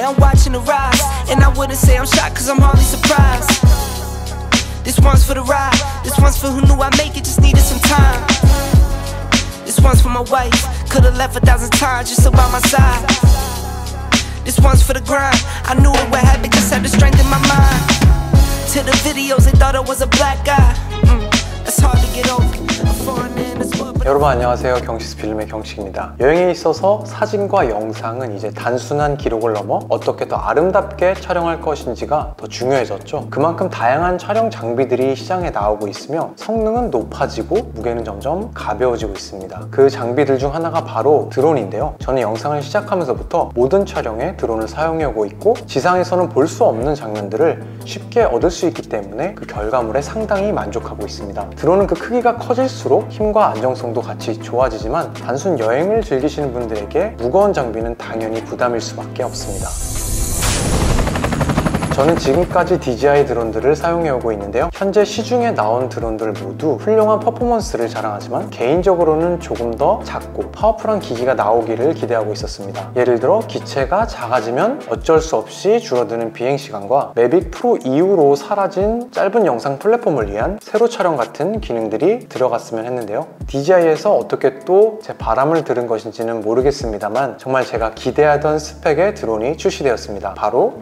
and I'm watching it rise. And I wouldn't say I'm shocked, cause I'm hardly surprised. This one's for the ride, this one's for who knew I'd make it, just needed some time. This one's for my wife, could've left 1,000 times just so by my side. This one's for the grind, I knew it would happen, just had to strengthen my mind. To the videos, they thought I was a black guy. That's hard to get over. 여러분 안녕하세요, 경식스필름의 경식입니다. 여행에 있어서 사진과 영상은 이제 단순한 기록을 넘어 어떻게 더 아름답게 촬영할 것인지가 더 중요해졌죠. 그만큼 다양한 촬영 장비들이 시장에 나오고 있으며 성능은 높아지고 무게는 점점 가벼워지고 있습니다. 그 장비들 중 하나가 바로 드론인데요, 저는 영상을 시작하면서부터 모든 촬영에 드론을 사용하고 있고, 지상에서는 볼 수 없는 장면들을 쉽게 얻을 수 있기 때문에 그 결과물에 상당히 만족하고 있습니다. 드론은 그 크기가 커질수록 힘과 안정성도 같이 좋아지지만, 단순 여행을 즐기시는 분들에게 무거운 장비는 당연히 부담일 수밖에 없습니다. 저는 지금까지 DJI 드론들을 사용해오고 있는데요, 현재 시중에 나온 드론들 모두 훌륭한 퍼포먼스를 자랑하지만 개인적으로는 조금 더 작고 파워풀한 기기가 나오기를 기대하고 있었습니다. 예를 들어 기체가 작아지면 어쩔 수 없이 줄어드는 비행시간과 매빅 프로 이후로 사라진 짧은 영상 플랫폼을 위한 세로 촬영 같은 기능들이 들어갔으면 했는데요. DJI에서 어떻게 또 제 바람을 들은 것인지는 모르겠습니다만, 정말 제가 기대하던 스펙의 드론이 출시되었습니다. 바로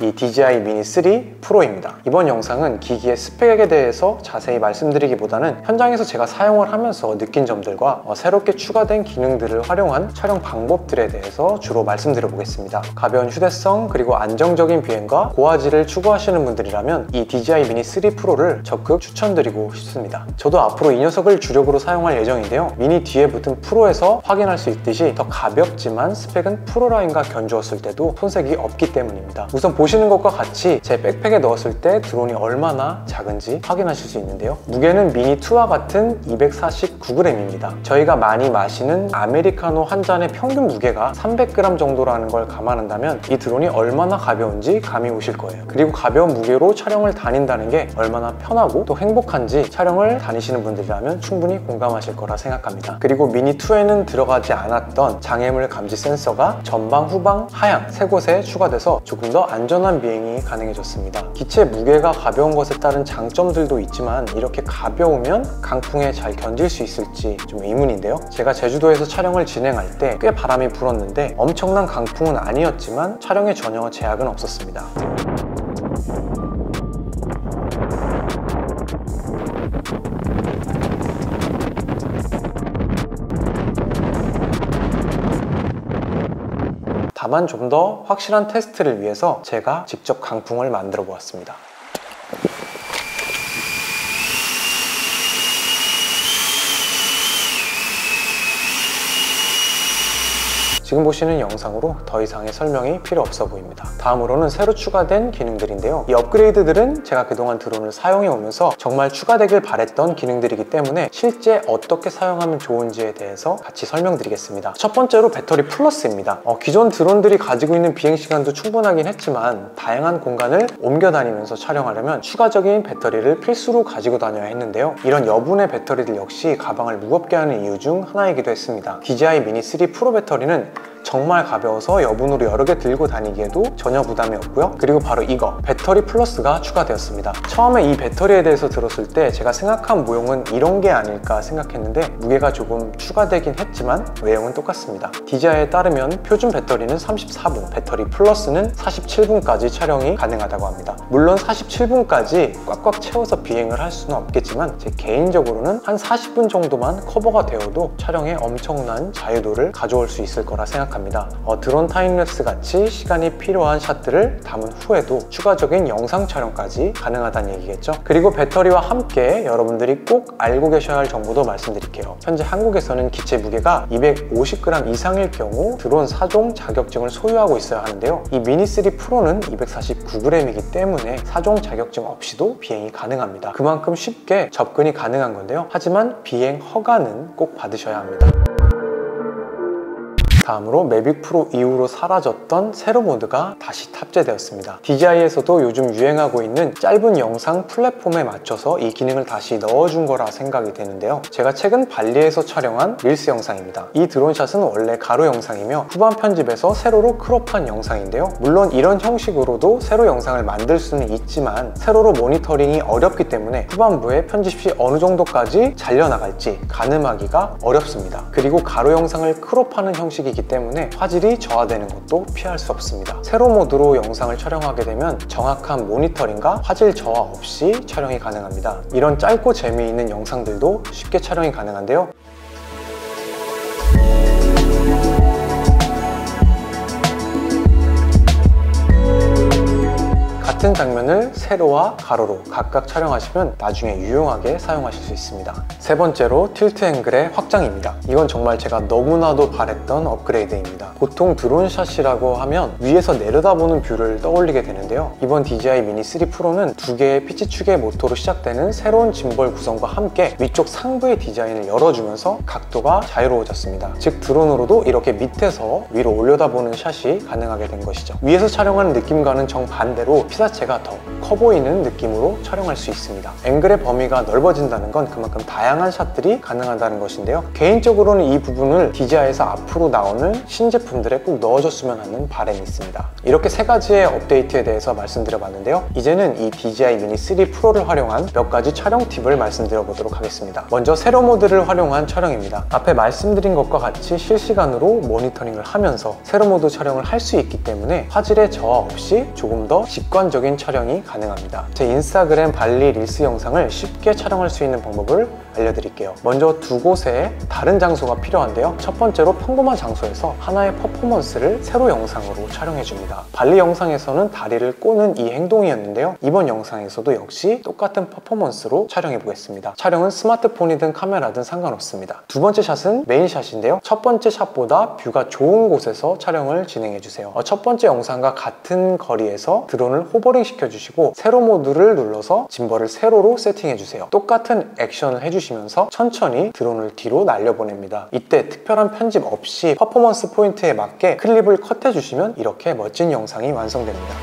이 DJI MINI 3 PRO입니다. 이번 영상은 기기의 스펙에 대해서 자세히 말씀드리기보다는 현장에서 제가 사용을 하면서 느낀 점들과 새롭게 추가된 기능들을 활용한 촬영 방법들에 대해서 주로 말씀드려 보겠습니다. 가벼운 휴대성 그리고 안정적인 비행과 고화질을 추구하시는 분들이라면 이 DJI MINI 3 PRO를 적극 추천드리고 싶습니다. 저도 앞으로 이 녀석을 주력으로 사용할 예정인데요, 미니 뒤에 붙은 프로에서 확인할 수 있듯이 더 가볍지만 스펙은 프로라인과 견주었을 때도 손색이 없기 때문입니다. 우선 보시는 것과 같이 제 백팩에 넣었을 때 드론이 얼마나 작은지 확인하실 수 있는데요, 무게는 미니2와 같은 249g입니다 저희가 많이 마시는 아메리카노 한 잔의 평균 무게가 300g 정도라는 걸 감안한다면 이 드론이 얼마나 가벼운지 감이 오실 거예요. 그리고 가벼운 무게로 촬영을 다닌다는 게 얼마나 편하고 또 행복한지 촬영을 다니시는 분들이라면 충분히 공감하실 거라 생각합니다. 그리고 미니2에는 들어가지 않았던 장애물 감지 센서가 전방, 후방, 하향 세 곳에 추가돼서 조금 더 안전 비행이 가능해졌습니다. 기체 무게가 가벼운 것에 따른 장점들도 있지만 이렇게 가벼우면 강풍에 잘 견딜 수 있을지 좀 의문인데요, 제가 제주도에서 촬영을 진행할 때 꽤 바람이 불었는데 엄청난 강풍은 아니었지만 촬영에 전혀 제약은 없었습니다. 다만 좀 더 확실한 테스트를 위해서 제가 직접 강풍을 만들어 보았습니다. 지금 보시는 영상으로 더 이상의 설명이 필요 없어 보입니다. 다음으로는 새로 추가된 기능들인데요, 이 업그레이드들은 제가 그동안 드론을 사용해 오면서 정말 추가되길 바랬던 기능들이기 때문에 실제 어떻게 사용하면 좋은지에 대해서 같이 설명드리겠습니다. 첫 번째로 배터리 플러스입니다. 기존 드론들이 가지고 있는 비행시간도 충분하긴 했지만 다양한 공간을 옮겨 다니면서 촬영하려면 추가적인 배터리를 필수로 가지고 다녀야 했는데요, 이런 여분의 배터리들 역시 가방을 무겁게 하는 이유 중 하나이기도 했습니다. DJI MINI 3 프로 배터리는 정말 가벼워서 여분으로 여러 개 들고 다니기에도 전혀 부담이 없고요. 그리고 바로 이거, 배터리 플러스가 추가되었습니다. 처음에 이 배터리에 대해서 들었을 때 제가 생각한 모형은 이런 게 아닐까 생각했는데 무게가 조금 추가되긴 했지만 외형은 똑같습니다. DJI에 따르면 표준 배터리는 34분, 배터리 플러스는 47분까지 촬영이 가능하다고 합니다. 물론 47분까지 꽉꽉 채워서 비행을 할 수는 없겠지만 제 개인적으로는 한 40분 정도만 커버가 되어도 촬영에 엄청난 자유도를 가져올 수 있을 거라 생각합니다. 드론 타임랩스 같이 시간이 필요한 샷들을 담은 후에도 추가적인 영상 촬영까지 가능하다는 얘기겠죠. 그리고 배터리와 함께 여러분들이 꼭 알고 계셔야 할 정보도 말씀드릴게요. 현재 한국에서는 기체 무게가 250g 이상일 경우 드론 4종 자격증을 소유하고 있어야 하는데요, 이 미니 3 프로는 249g이기 때문에 4종 자격증 없이도 비행이 가능합니다. 그만큼 쉽게 접근이 가능한 건데요, 하지만 비행 허가는 꼭 받으셔야 합니다. 감으로 매빅 프로 이후로 사라졌던 세로 모드가 다시 탑재되었습니다. DJI에서도 요즘 유행하고 있는 짧은 영상 플랫폼에 맞춰서 이 기능을 다시 넣어준 거라 생각이 되는데요. 제가 최근 발리에서 촬영한 릴스 영상입니다. 이 드론샷은 원래 가로 영상이며 후반 편집에서 세로로 크롭한 영상인데요. 물론 이런 형식으로도 세로 영상을 만들 수는 있지만 세로로 모니터링이 어렵기 때문에 후반부에 편집 시 어느 정도까지 잘려나갈지 가늠하기가 어렵습니다. 그리고 가로 영상을 크롭하는 형식이기 때문에 화질이 저하되는 것도 피할 수 없습니다. 세로 모드로 영상을 촬영하게 되면 정확한 모니터링과 화질 저하 없이 촬영이 가능합니다. 이런 짧고 재미있는 영상들도 쉽게 촬영이 가능한데요. 같은 장면을 세로와 가로로 각각 촬영하시면 나중에 유용하게 사용하실 수 있습니다. 세 번째로 틸트 앵글의 확장입니다. 이건 정말 제가 너무나도 바랬던 업그레이드입니다. 보통 드론샷이라고 하면 위에서 내려다보는 뷰를 떠올리게 되는데요. 이번 DJI MINI 3 PRO는 두 개의 피치축의 모터로 시작되는 새로운 짐벌 구성과 함께 위쪽 상부의 디자인을 열어주면서 각도가 자유로워졌습니다. 즉 드론으로도 이렇게 밑에서 위로 올려다보는 샷이 가능하게 된 것이죠. 위에서 촬영하는 느낌과는 정반대로 피사체가 더 커 보이는 느낌으로 촬영할 수 있습니다. 앵글의 범위가 넓어진다는 건 그만큼 다양한 샷들이 가능하다는 것인데요. 개인적으로는 이 부분을 DJI에서 앞으로 나오는 신제품들에 꼭 넣어줬으면 하는 바람이 있습니다. 이렇게 세 가지의 업데이트에 대해서 말씀드려봤는데요. 이제는 이 DJI MINI 3 PRO를 활용한 몇 가지 촬영 팁을 말씀드려보도록 하겠습니다. 먼저 세로 모드를 활용한 촬영입니다. 앞에 말씀드린 것과 같이 실시간으로 모니터링을 하면서 세로 모드 촬영을 할 수 있기 때문에 화질의 저하 없이 조금 더 직관적인 촬영이 가능합니다. 제 인스타그램 발리 릴스 영상을 쉽게 촬영할 수 있는 방법을 알려드릴게요. 먼저 두 곳에 다른 장소가 필요한데요. 첫 번째로 평범한 장소에서 하나의 퍼포먼스를 세로 영상으로 촬영해줍니다. 발리 영상에서는 다리를 꼬는 이 행동이었는데요. 이번 영상에서도 역시 똑같은 퍼포먼스로 촬영해보겠습니다. 촬영은 스마트폰이든 카메라든 상관없습니다. 두 번째 샷은 메인샷인데요. 첫 번째 샷보다 뷰가 좋은 곳에서 촬영을 진행해주세요. 첫 번째 영상과 같은 거리에서 드론을 호버링 시켜주시고 세로 모드를 눌러서 짐벌을 세로로 세팅해주세요. 똑같은 액션을 해주시면서 천천히 드론을 뒤로 날려보냅니다. 이때 특별한 편집 없이 퍼포먼스 포인트에 맞게 클립을 컷해주시면 이렇게 멋진 영상이 완성됩니다.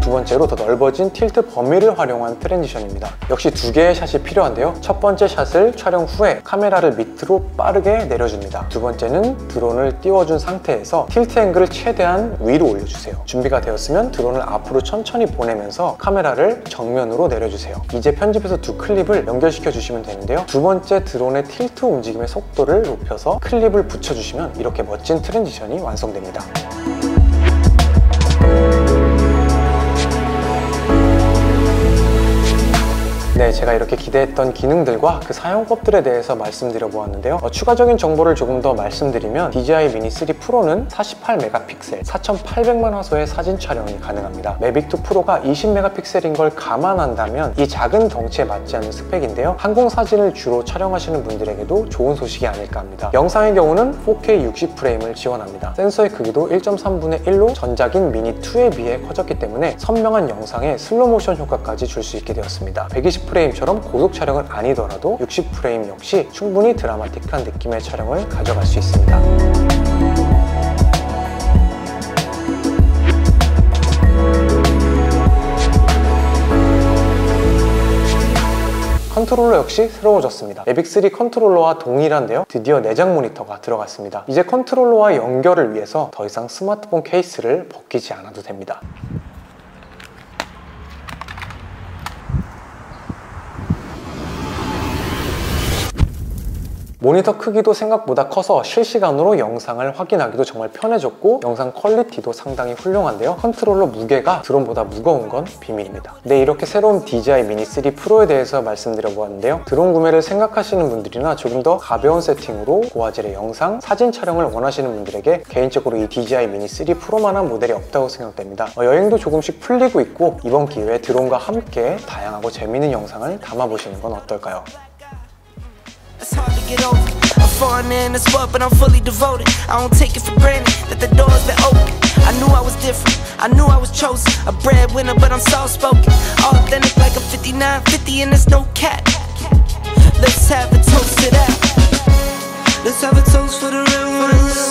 두 번째로 더 넓어진 틸트 범위를 활용한 트랜지션입니다. 역시 두 개의 샷이 필요한데요. 첫 번째 샷을 촬영 후에 카메라를 밑으로 빠르게 내려줍니다. 두 번째는 드론을 띄워준 상태에서 틸트 앵글을 최대한 위로 올려주세요. 준비가 되었으면 드론을 앞으로 천천히 보내면서 카메라를 정면으로 내려주세요. 이제 편집해서 두 클립을 연결시켜 주시면 되는데요. 두 번째 드론의 틸트 움직임의 속도를 높여서 클립을 붙여주시면 이렇게 멋진 트랜지션이 완성됩니다. 네, 제가 이렇게 기대했던 기능들과 그 사용법들에 대해서 말씀드려 보았는데요. 추가적인 정보를 조금 더 말씀드리면 DJI MINI 3 PRO는 48MP, 4800만 화소의 사진 촬영이 가능합니다. 매빅 2 프로가 20MP 걸 감안한다면 이 작은 덩치에 맞지 않는 스펙인데요. 항공 사진을 주로 촬영하시는 분들에게도 좋은 소식이 아닐까 합니다. 영상의 경우는 4K 60프레임을 지원합니다. 센서의 크기도 1.3분의 1로 전작인 MINI 2에 비해 커졌기 때문에 선명한 영상에 슬로모션 효과까지 줄 수 있게 되었습니다. 120프레임처럼 고속 촬영은 아니더라도 60프레임 역시 충분히 드라마틱한 느낌의 촬영을 가져갈 수 있습니다. 컨트롤러 역시 새로워졌습니다. 매빅 3 컨트롤러와 동일한데요. 드디어 내장 모니터가 들어갔습니다. 이제 컨트롤러와 연결을 위해서 더 이상 스마트폰 케이스를 벗기지 않아도 됩니다. 모니터 크기도 생각보다 커서 실시간으로 영상을 확인하기도 정말 편해졌고 영상 퀄리티도 상당히 훌륭한데요. 컨트롤러 무게가 드론보다 무거운 건 비밀입니다. 네, 이렇게 새로운 DJI MINI 3 PRO에 대해서 말씀드려보았는데요. 드론 구매를 생각하시는 분들이나 조금 더 가벼운 세팅으로 고화질의 영상, 사진 촬영을 원하시는 분들에게 개인적으로 이 DJI MINI 3 PRO만한 모델이 없다고 생각됩니다. 여행도 조금씩 풀리고 있고 이번 기회에 드론과 함께 다양하고 재미있는 영상을 담아보시는 건 어떨까요? It's hard to get over, I'm foreign in this world but I'm fully devoted, I don't take it for granted that the doors been open, I knew I was different, I knew I was chosen, a breadwinner, but I'm soft-spoken. Authentic like a 5950, and there's no cap. Let's have a toast to that. Let's have a toast for the real ones.